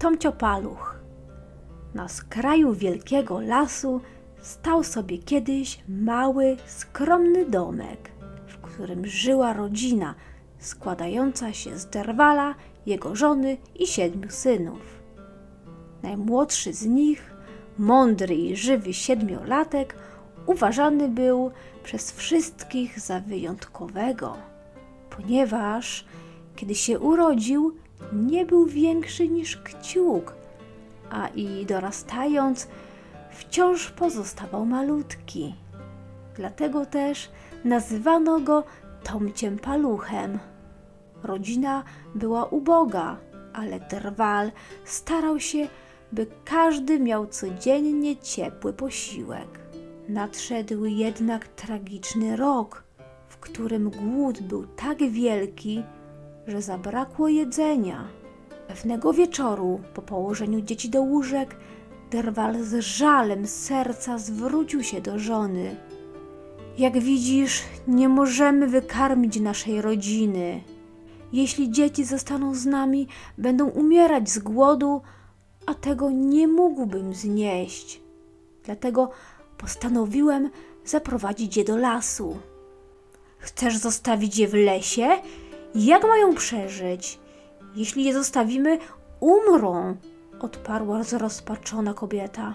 Tomcio Paluch. Na skraju wielkiego lasu stał sobie kiedyś mały, skromny domek, w którym żyła rodzina składająca się z Derwala, jego żony i 7 synów. Najmłodszy z nich, mądry i żywy 7-latek, uważany był przez wszystkich za wyjątkowego, ponieważ kiedy się urodził, nie był większy niż kciuk, a i dorastając wciąż pozostawał malutki. Dlatego też nazywano go Tomciem Paluchem. Rodzina była uboga, ale Derwal starał się, by każdy miał codziennie ciepły posiłek. Nadszedł jednak tragiczny rok, w którym głód był tak wielki, że zabrakło jedzenia. Pewnego wieczoru, po położeniu dzieci do łóżek, Derwal z żalem serca zwrócił się do żony. Jak widzisz, nie możemy wykarmić naszej rodziny. Jeśli dzieci zostaną z nami, będą umierać z głodu, a tego nie mógłbym znieść. Dlatego postanowiłem zaprowadzić je do lasu. Chcesz zostawić je w lesie? Jak mają przeżyć? Jeśli je zostawimy, umrą, odparła zrozpaczona kobieta.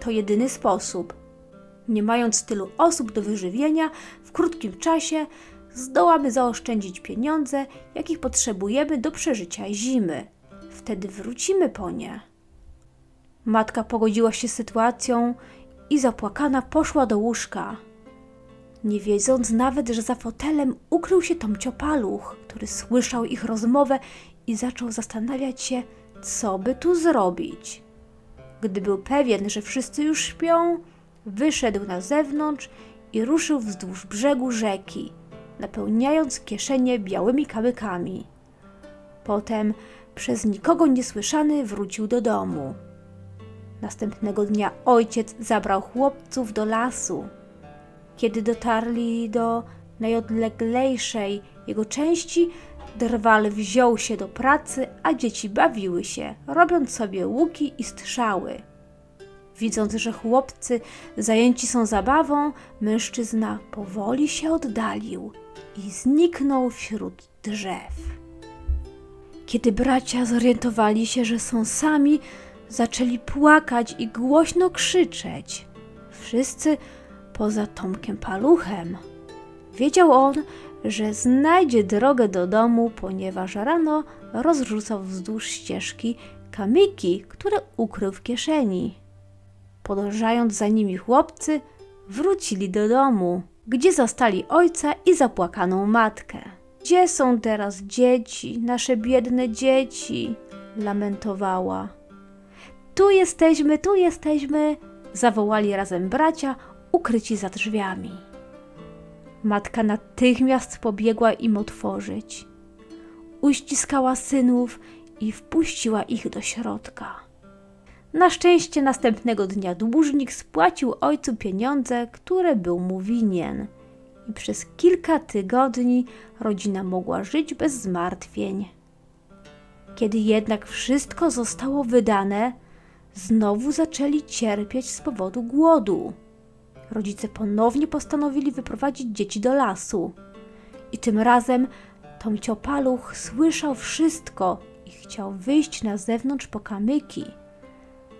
To jedyny sposób. Nie mając tylu osób do wyżywienia, w krótkim czasie zdołamy zaoszczędzić pieniądze, jakich potrzebujemy do przeżycia zimy. Wtedy wrócimy po nie. Matka pogodziła się z sytuacją i zapłakana poszła do łóżka, nie wiedząc nawet, że za fotelem ukrył się Tomcio Paluch, który słyszał ich rozmowę i zaczął zastanawiać się, co by tu zrobić. Gdy był pewien, że wszyscy już śpią, wyszedł na zewnątrz i ruszył wzdłuż brzegu rzeki, napełniając kieszenie białymi kamykami. Potem przez nikogo niesłyszany wrócił do domu. Następnego dnia ojciec zabrał chłopców do lasu. Kiedy dotarli do najodleglejszej jego części, Derwal wziął się do pracy, a dzieci bawiły się, robiąc sobie łuki i strzały. Widząc, że chłopcy zajęci są zabawą, mężczyzna powoli się oddalił i zniknął wśród drzew. Kiedy bracia zorientowali się, że są sami, zaczęli płakać i głośno krzyczeć. Wszyscy poza Tomkiem Paluchem. Wiedział on, że znajdzie drogę do domu, ponieważ rano rozrzucał wzdłuż ścieżki kamyki, które ukrył w kieszeni. Podążając za nimi chłopcy, wrócili do domu, gdzie zastali ojca i zapłakaną matkę. Gdzie są teraz dzieci, nasze biedne dzieci? Lamentowała. Tu jesteśmy, zawołali razem bracia, ukryci za drzwiami. Matka natychmiast pobiegła im otworzyć. Uściskała synów i wpuściła ich do środka. Na szczęście następnego dnia dłużnik spłacił ojcu pieniądze, które był mu winien. I przez kilka tygodni rodzina mogła żyć bez zmartwień. Kiedy jednak wszystko zostało wydane, znowu zaczęli cierpieć z powodu głodu. Rodzice ponownie postanowili wyprowadzić dzieci do lasu. I tym razem Tomcio Paluch słyszał wszystko i chciał wyjść na zewnątrz po kamyki.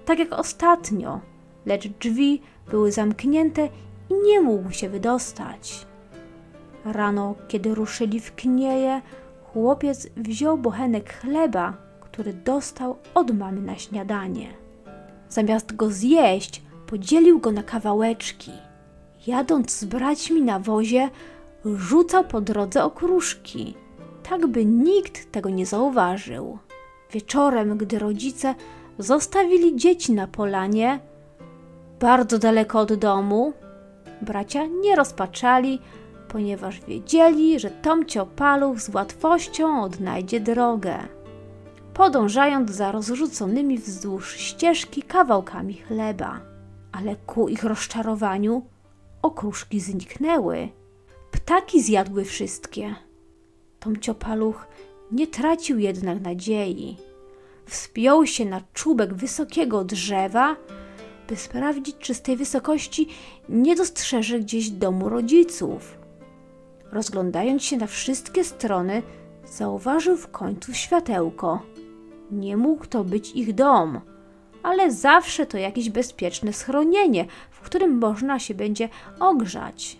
Tak jak ostatnio, lecz drzwi były zamknięte i nie mógł się wydostać. Rano, kiedy ruszyli w knieje, chłopiec wziął bochenek chleba, który dostał od mamy na śniadanie. Zamiast go zjeść, podzielił go na kawałeczki. Jadąc z braćmi na wozie, rzucał po drodze okruszki, tak by nikt tego nie zauważył. Wieczorem, gdy rodzice zostawili dzieci na polanie, bardzo daleko od domu, bracia nie rozpaczali, ponieważ wiedzieli, że Tomcio Paluch z łatwością odnajdzie drogę, podążając za rozrzuconymi wzdłuż ścieżki kawałkami chleba. Ale ku ich rozczarowaniu okruszki zniknęły. Ptaki zjadły wszystkie. Tomcio Paluch nie tracił jednak nadziei. Wspiął się na czubek wysokiego drzewa, by sprawdzić, czy z tej wysokości nie dostrzeże gdzieś domu rodziców. Rozglądając się na wszystkie strony, zauważył w końcu światełko. Nie mógł to być ich dom, ale zawsze to jakieś bezpieczne schronienie, w którym można się będzie ogrzać.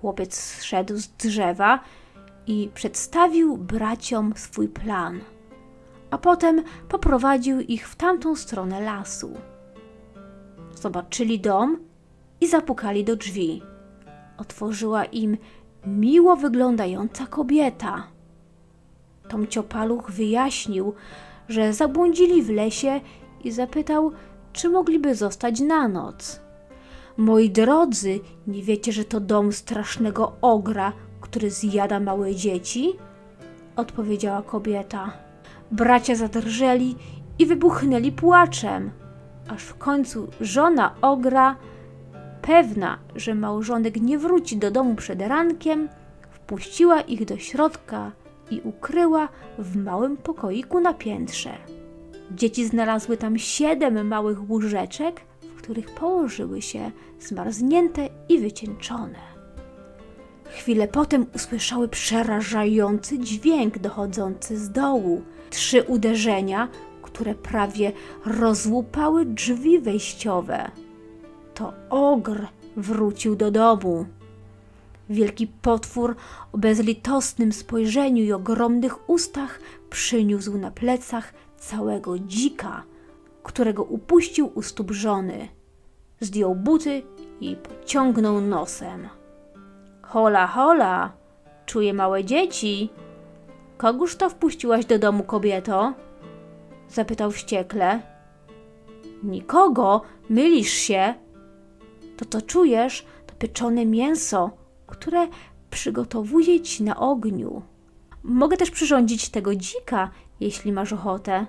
Chłopiec zszedł z drzewa i przedstawił braciom swój plan, a potem poprowadził ich w tamtą stronę lasu. Zobaczyli dom i zapukali do drzwi. Otworzyła im miło wyglądająca kobieta. Tomcio Paluch wyjaśnił, że zabłądzili w lesie i zapytał, czy mogliby zostać na noc. Moi drodzy, nie wiecie, że to dom strasznego ogra, który zjada małe dzieci? Odpowiedziała kobieta. Bracia zadrżeli i wybuchnęli płaczem, aż w końcu żona ogra, pewna, że małżonek nie wróci do domu przed rankiem, wpuściła ich do środka i ukryła w małym pokoiku na piętrze. Dzieci znalazły tam 7 małych łóżeczek, w których położyły się zmarznięte i wycieńczone. Chwilę potem usłyszały przerażający dźwięk dochodzący z dołu. 3 uderzenia, które prawie rozłupały drzwi wejściowe. To ogr wrócił do domu. Wielki potwór o bezlitosnym spojrzeniu i ogromnych ustach przyniósł na plecach całego dzika, którego upuścił u stóp żony. Zdjął buty i pociągnął nosem. Hola, hola, czuję małe dzieci. Kogóż to wpuściłaś do domu, kobieto? Zapytał wściekle. Nikogo, mylisz się. To, co czujesz, to pieczone mięso, które przygotowuję ci na ogniu. Mogę też przyrządzić tego dzika, jeśli masz ochotę.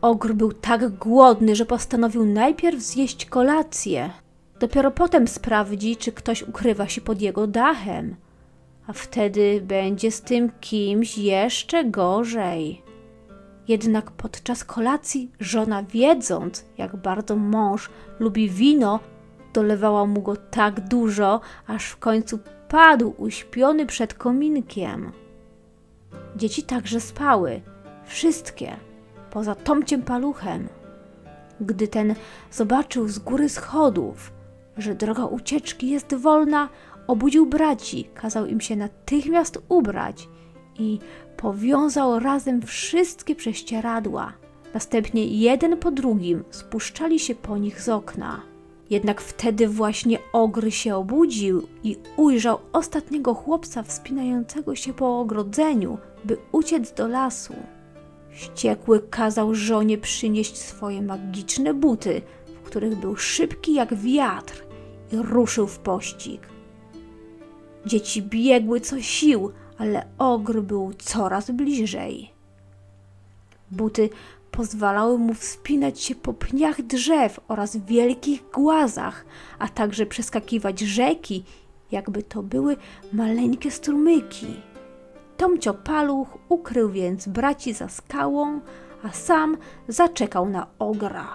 Ogr był tak głodny, że postanowił najpierw zjeść kolację. Dopiero potem sprawdzi, czy ktoś ukrywa się pod jego dachem. A wtedy będzie z tym kimś jeszcze gorzej. Jednak podczas kolacji żona, wiedząc, jak bardzo mąż lubi wino, dolewała mu go tak dużo, aż w końcu padł uśpiony przed kominkiem. Dzieci także spały, wszystkie, poza Tomciem Paluchem. Gdy ten zobaczył z góry schodów, że droga ucieczki jest wolna, obudził braci, kazał im się natychmiast ubrać i powiązał razem wszystkie prześcieradła. Następnie jeden po drugim spuszczali się po nich z okna. Jednak wtedy właśnie ogr się obudził i ujrzał ostatniego chłopca wspinającego się po ogrodzeniu, by uciec do lasu. Wściekły kazał żonie przynieść swoje magiczne buty, w których był szybki jak wiatr, i ruszył w pościg. Dzieci biegły co sił, ale ogr był coraz bliżej. Buty pozwalały mu wspinać się po pniach drzew oraz wielkich głazach, a także przeskakiwać rzeki, jakby to były maleńkie strumyki. Tomcio Paluch ukrył więc braci za skałą, a sam zaczekał na ogra.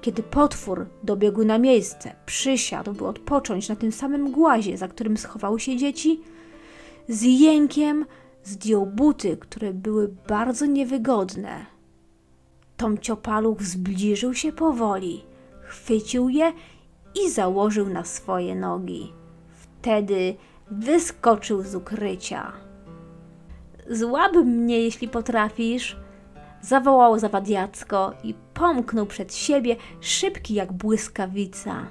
Kiedy potwór dobiegł na miejsce, przysiadł, by odpocząć na tym samym głazie, za którym schowały się dzieci, z jękiem zdjął buty, które były bardzo niewygodne. Tomcio Paluch zbliżył się powoli, chwycił je i założył na swoje nogi. Wtedy wyskoczył z ukrycia. Złap mnie, jeśli potrafisz! Zawołał zawadiacko i pomknął przed siebie, szybki jak błyskawica.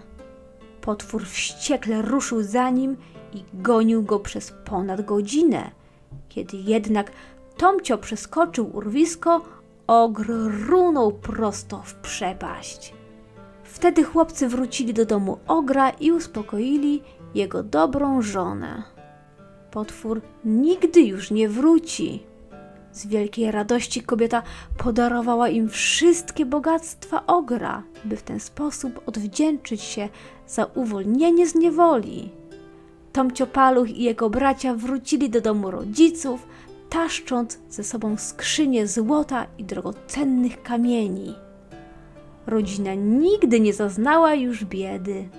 Potwór wściekle ruszył za nim i gonił go przez ponad godzinę. Kiedy jednak Tomcio przeskoczył urwisko, ogr runął prosto w przepaść. Wtedy chłopcy wrócili do domu ogra i uspokoili jego dobrą żonę. Potwór nigdy już nie wróci. Z wielkiej radości kobieta podarowała im wszystkie bogactwa ogra, by w ten sposób odwdzięczyć się za uwolnienie z niewoli. Tomcio Paluch i jego bracia wrócili do domu rodziców, taszcząc ze sobą skrzynie złota i drogocennych kamieni. Rodzina nigdy nie zaznała już biedy.